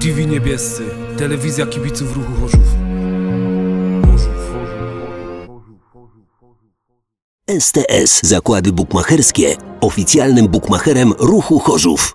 TV Niebiescy, telewizja kibiców Ruchu Chorzów. STS, zakłady bukmacherskie, oficjalnym bukmacherem Ruchu Chorzów.